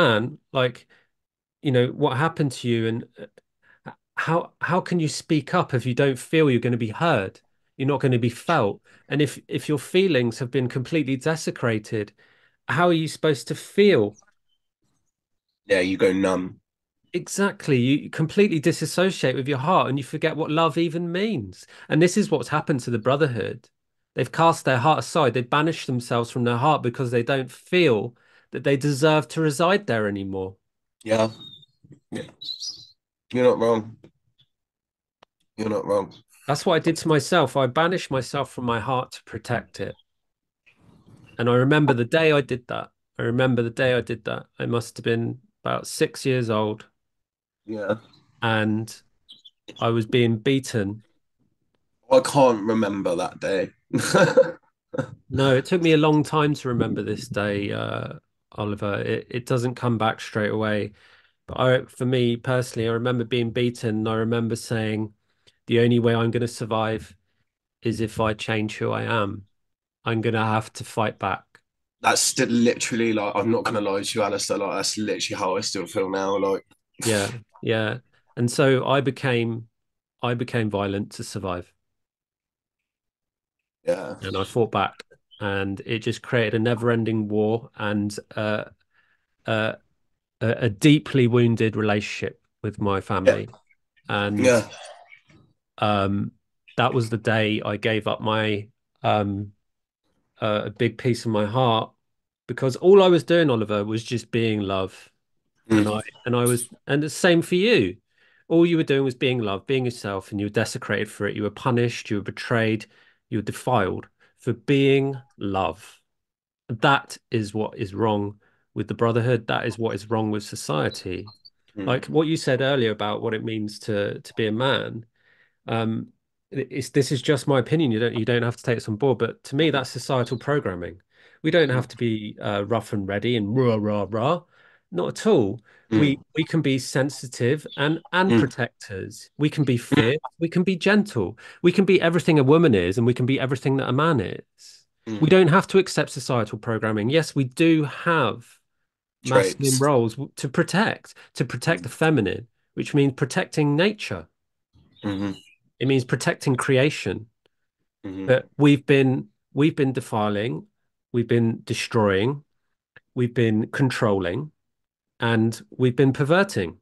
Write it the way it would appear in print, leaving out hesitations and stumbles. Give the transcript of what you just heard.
man, like, you know, what happened to you? And how can you speak up if you don't feel you're going to be heard? You're not going to be felt. And if your feelings have been completely desecrated, how are you supposed to feel? Yeah, you go numb. Exactly. You completely disassociate with your heart and you forget what love even means. And this is what's happened to the Brotherhood. They've cast their heart aside. They've banished themselves from their heart because they don't feel that they deserve to reside there anymore. Yeah. Yeah. You're not wrong. You're not wrong. That's what I did to myself. I banished myself from my heart to protect it. And I remember the day I did that. I remember the day I did that. I must have been about 6 years old. Yeah. And I was being beaten. I can't remember that day. No, it took me a long time to remember this day, Oliver. It doesn't come back straight away. But for me personally, I remember being beaten. And I remember saying, the only way I'm going to survive is if I change who I am. I'm going to have to fight back. That's still literally, like, I'm not going to lie to you, Alistair, like, that's literally how I still feel now. Like, yeah, yeah. And so I became violent to survive. Yeah. And I fought back, and it just created a never-ending war and a deeply wounded relationship with my family. Yeah. And yeah. That was the day I gave up my a big piece of my heart, because all I was doing, Oliver, was just being love. Mm. And the same for you. All you were doing was being love, being yourself, and you were desecrated for it. You were punished, you were betrayed, you were defiled for being love. That is what is wrong with the Brotherhood. That is what is wrong with society. Mm. Like what you said earlier about what it means to be a man. This is just my opinion. You don't have to take this on board, but to me, that's societal programming. We don't have to be rough and ready and rah rah rah. Not at all. Mm. We can be sensitive and protectors. We can be fierce. We can be gentle. We can be everything a woman is, and we can be everything that a man is. Mm. We don't have to accept societal programming. Yes, we do have traits, masculine roles to protect the feminine, which means protecting nature. Mm-hmm. It means protecting creation. Mm-hmm. But we've been defiling, we've been destroying, we've been controlling, and we've been perverting.